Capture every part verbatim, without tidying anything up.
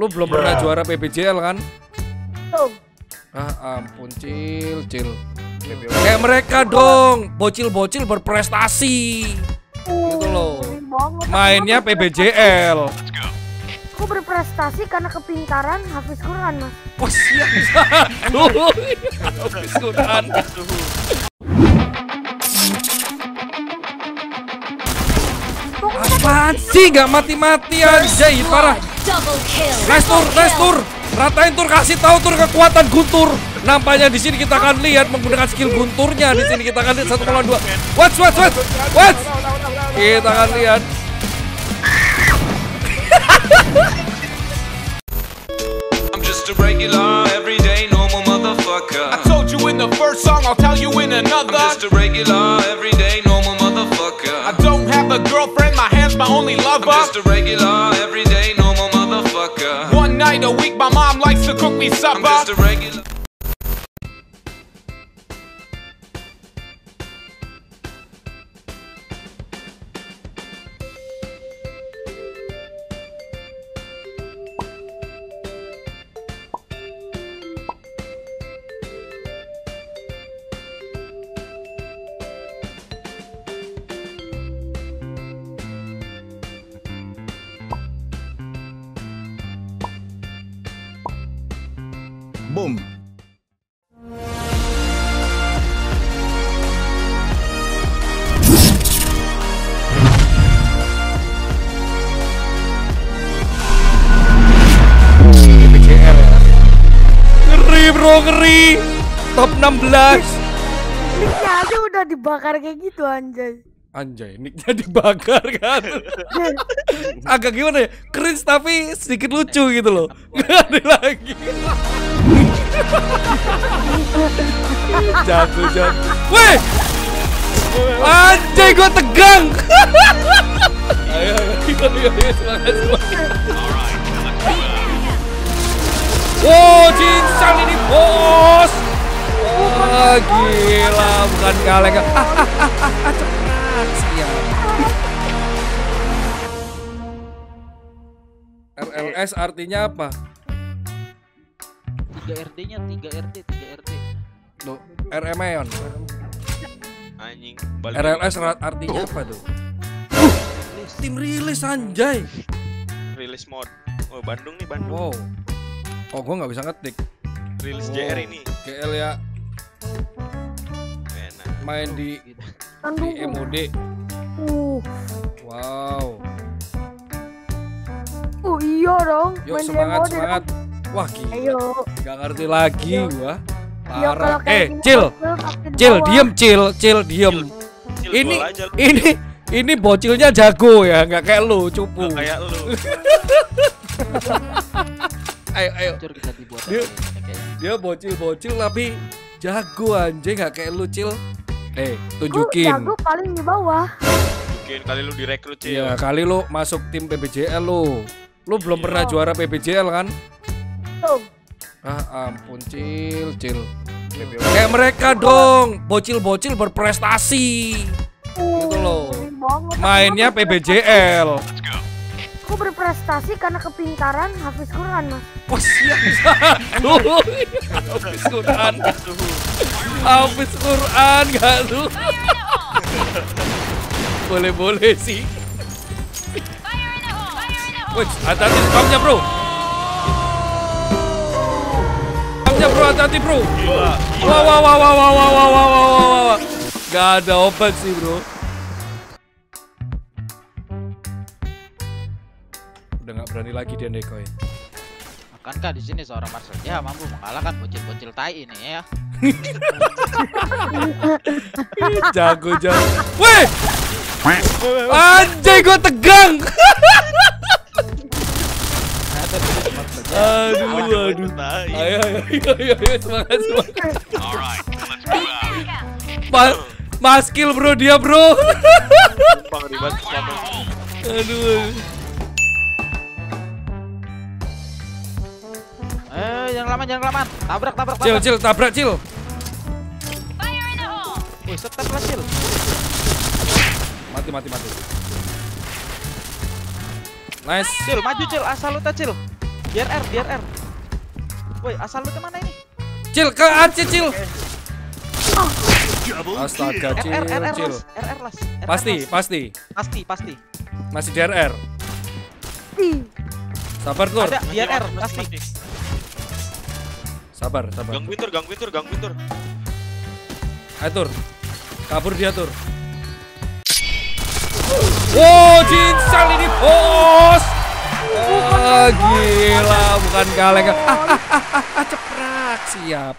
Lu belum yeah. pernah juara P B J L kan? Oh. Ah ampun, Cil, Cil. Kayak mereka dong, bocil-bocil berprestasi. Uh, gitu loh. Mainnya P B J L. Aku berprestasi karena kepintaran Hafiz Quran, Mas. Oh, siap. Hafiz Quran. Apaan sih gak mati-mati anjay, parah. Nice Tur, nice Tur. Ratain Tur, kasih tahu Tur kekuatan Guntur. Nampaknya di sini kita akan lihat menggunakan skill Gunturnya. Di sini kita akan lihat satu melawan dua. Watch, watch, watch, watch. Kita akan lihat. I'm just a regular, everyday, normal motherfucker. I told you in the first song, I'll tell you in another. I'm just a regular, everyday, normal motherfucker. I don't have a girlfriend, my hand's my only lover. I'm just a regular, everyday, normal motherfucker. One night a week, my mom likes to cook me supper. I'm just a regular. Boom. B P J L ya. Ngeri bro, ngeri. Top enam belas. Nicknya aja udah dibakar kayak gitu anjay. Anjay, nicknya dibakar kan. Agak gimana ya? Cringe tapi sedikit lucu gitu loh. Gak ada lagi. Jatuh, jatuh. Weh, anjay gue tegang. Ayo, ayo, ayo, ayo, semangat, semangat. Wow, Jinsan ini bos. Wah, gila, bukan kaleng. Ah, ah, ah, ah, cepat. Siap. R L S artinya apa? tiga R T-nya, tiga R T, tiga R T. Loh, R M E on. Anjing, balik. R L S artinya apa tuh? Uh, tim rilis anjay. Rilis mod. Oh, Bandung nih, Bandung. Wow. Oh, gua nggak bisa ngetik. Rilis oh. J R ini. G L ya. Enak. Main di di M O D. Uh. Wow. Oh, iya dong. Yo, main semangat, semangat. Wah gila, ayo. Gak ngerti lagi ayo. Gua parah. Eh, Cil, Cil, diem Cil, Cil, diem Cil, ini, aja, ini, ini bocilnya jago ya, gak kayak lu, cupu. Kayak lu. Ayo, ayo dia, dia bocil-bocil tapi jago anjing, gak kayak lu Cil. Eh, tunjukin. Aku jago paling di bawah. Tunjukin, kali lu direkrut Cil. Iya, kali lu masuk tim P B J L lu. Lu belum iya. pernah juara P B J L kan? Ah ampun, Cil, Cil. Kayak mereka dong, bocil-bocil berprestasi. Uh, gitu loh. Mainnya P B J L. Aku berprestasi karena kepintaran Hafiz Quran, Mas. Oh, siap. Hafiz Quran. Hafiz Quran enggak tuh. Boleh-boleh sih. Wih, hati-hati spamnya, bro. Bro, hati-hati bro. Wah, wah, wah, wah, wah, wah, wah, wah, wah, wah. Gak ada obat sih bro. Udah gak berani lagi dia nekoin. Akankah di sini seorang Marsel ya mampu mengalahkan bocil-bocil tai ini ya? Jago jago. Weh, anjay gue tegang. Aduh, aduh. Ayo, ayo, ayo, ayo, semangat, semangat. Alright, let's go out. Maskil bro dia bro. Aduh. Eh, jangan lama, jangan lama. Tabrak, tabrak, tabrak. Cil, Cil, tabrak, Cil. Fire in the hole. Wih, setek lah, Cil. Mati, mati, mati. Nice. Cil, maju Cil, asal lu ta Cil. D R R, D R R. Woi, asal lu kemana ini? Cil, ke Acil, Cil. Astaga, Cil, Cil. R R las. Pasti, pasti. Pasti, pasti. Masih D R R. Sabar, Tur. Ada D R R, pasti. Sabar, sabar. Gangguin Tur, gangguin Tur, gangguin Tur. Ayo, Tur. Kabur dia, Tur. Wow, Jinsal ini bos. Oh, gila, bukan kaleng. Ah, ah, ah, ah, ah, ceprak, siap.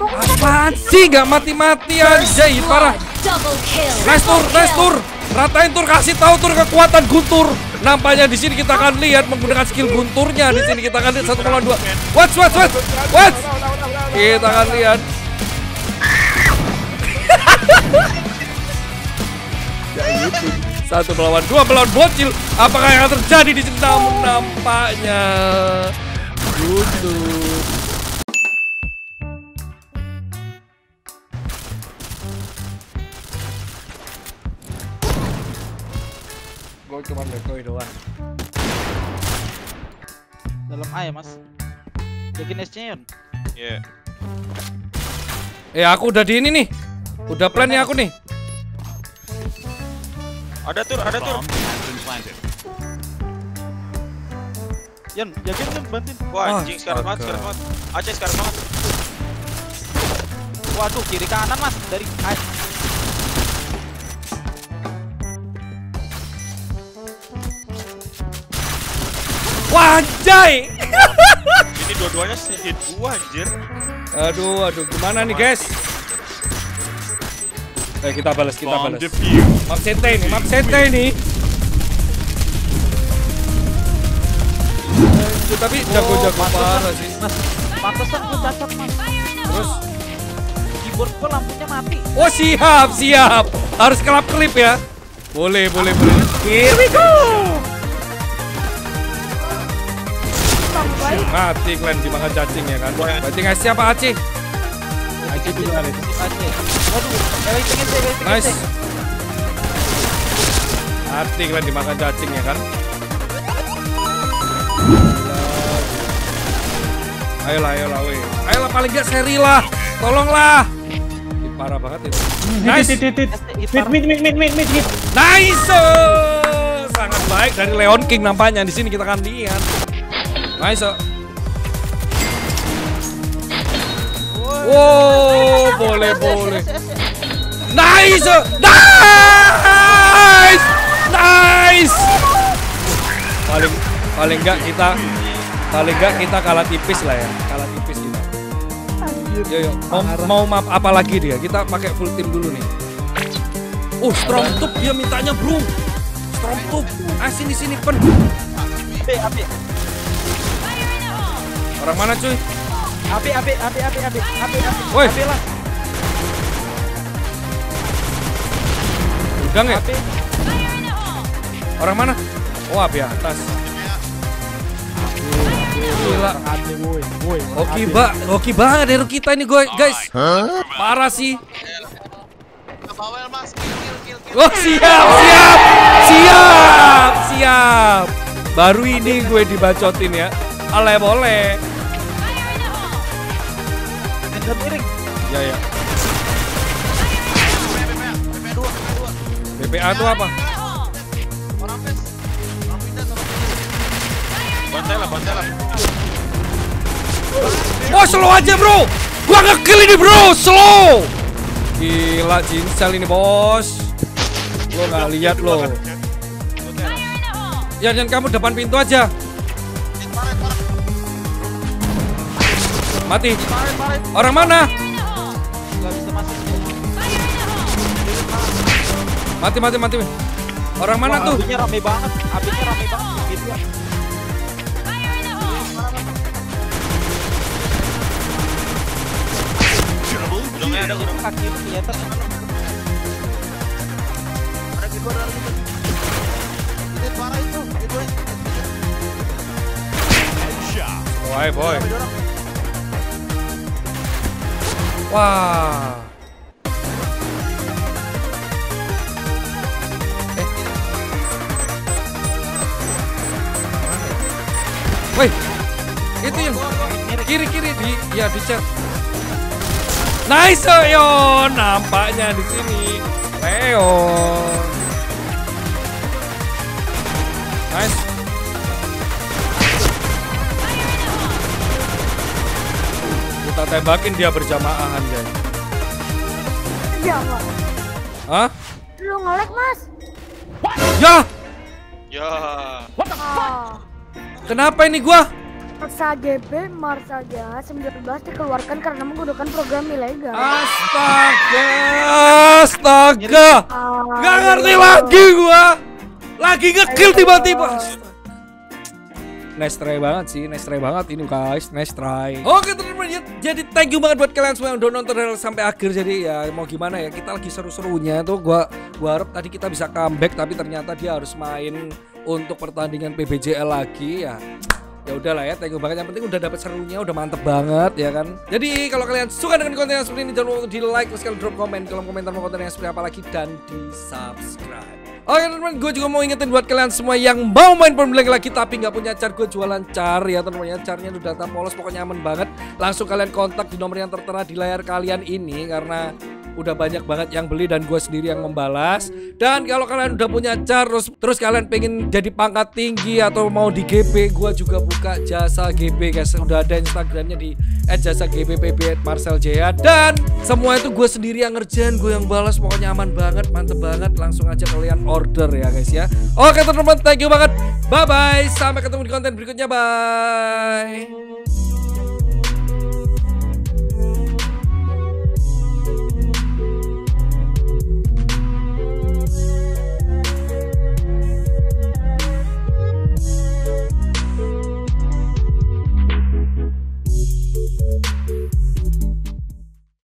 Apaan sih, gak mati-mati anjay, parah. Nice Tur, nice Tur. Ratain Tur, kasih tahu Tur kekuatan Guntur. Nampaknya di sini kita akan lihat menggunakan skill Gunturnya. Di sini kita akan lihat satu melawan dua. Watch, watch, watch, watch. Kita akan lihat. Satu melawan dua melawan bocil. Apakah yang akan terjadi di sini? Namun nampaknya Guntur. Gue cuma bekoi doang. Dalam A ya mas. Bikin S-nya Yon. Iya. Eh aku udah di ini nih. Udah plan nih aku nih. Ada Tur, ada Tur. Yan, jagain Yan, bantuin. Wah, anjing, sekarang banget, sekarang banget. Aceh, sekarang banget. Waduh, kiri kanan mas, dari A. Wah, anjay. Ini dua-duanya hit gua, anjir. Aduh, aduh, gimana nih guys? Eh kita balas, kita balas. Map sete ini, map sete ini. Itu tapi jago-jago parah sih. Mas, pantesan gua cacat mas. Terus keyboard gua lampunya mati. Oh siap, siap. Harus kelap kelip ya. Boleh, boleh, boleh. Here we go. Mati kalian dimakan cacing ya kan. Berarti ngasih siapa Acih? Acih dulu kali. Nice. Hati kalian dimakan cacing ya kan. Ayolah, ayolah weh. Ayolah paling gak seri lah. Tolonglah. Parah banget itu. Nice. Mid mid mid mid mid. Nice. Sangat baik dari Leon King nampaknya. Di sini kita akan lihat. Nice. Wow, boleh, boleh. Nice, nice, nice. Paling, paling enggak kita, paling enggak kita kalah tipis lah ya, kalah tipis kita. Yo yo, mau, mau map apa lagi dia? Kita pakai full team dulu nih. Oh, strong tube dia mintanya bro. Strong tube, asin di sini pen. Orang mana cuy? Api, api, api, api, api, api, api. Woi. Api lah. Udah nggak? Api. Orang mana? Oh api atas. Gila. Oke ba, oke banget hero kita ini guys. Hah? Parah sih. Oh siap, siap, siap, siap. Baru ini gue dibacotin ya. Ale boleh. Miring. Ya ya. B P A itu apa? Bantai lah, bantai lah. Wah, slow aja, bro. Gua nge-kill ini, bro. Slow. Gila Jinsal ini, bos. Lo enggak lihat lo. Ya, jangan kamu depan pintu aja. Mati. Orang mana? Mati, mati, mati. Orang mana tuh? Apinya rame banget. Apinya rame banget. Gitu ya. Wah, boy. Wah. Eh. Wih, itu yang kiri-kiri di ya di chat. Nice Leon, nampaknya di sini Leon. Nice. Kita tembakin dia berjamaahan, guys. Ya, hah? Lu ngelag, Mas? Ya. Ya. What the fuck? Kenapa ini gua? Paksa G B Marsel sembilan belas dikeluarkan karena menggunakan program ilegal. Astaga, astaga. Ah, gak ngerti lagi gua. Lagi ngekill tiba-tiba. Nice try banget sih, nice try banget ini guys, nice try. Oke teman-teman, jadi thank you banget buat kalian semua yang udah nonton sampai akhir. Jadi ya mau gimana ya, kita lagi seru-serunya tuh. Gua, gua harap tadi kita bisa comeback, tapi ternyata dia harus main untuk pertandingan P B J L lagi ya. Ya udahlah ya, thank you banget. Yang penting udah dapat serunya, udah mantep banget ya kan. Jadi kalau kalian suka dengan konten yang seperti ini, jangan lupa untuk di like, terus kalian drop komen kolom komentar mau konten yang seperti apa lagi, dan di subscribe. Oke teman-teman, gue juga mau ingetin buat kalian semua yang mau main pembelian lagi tapi nggak punya car, gue jualan car ya teman-teman ya. Carnya udah datang polos, pokoknya aman banget. Langsung kalian kontak di nomor yang tertera di layar kalian ini, karena udah banyak banget yang beli dan gue sendiri yang membalas. Dan kalau kalian udah punya car terus, terus kalian pengen jadi pangkat tinggi atau mau di G B, gue juga buka jasa G B guys. Udah ada Instagramnya di at jasa G B P B Marsel J A. Dan semua itu gue sendiri yang ngerjain, gue yang balas, pokoknya aman banget, mantep banget. Langsung aja kalian order ya guys ya. Oke teman-teman, thank you banget, bye bye, sampai ketemu di konten berikutnya, bye.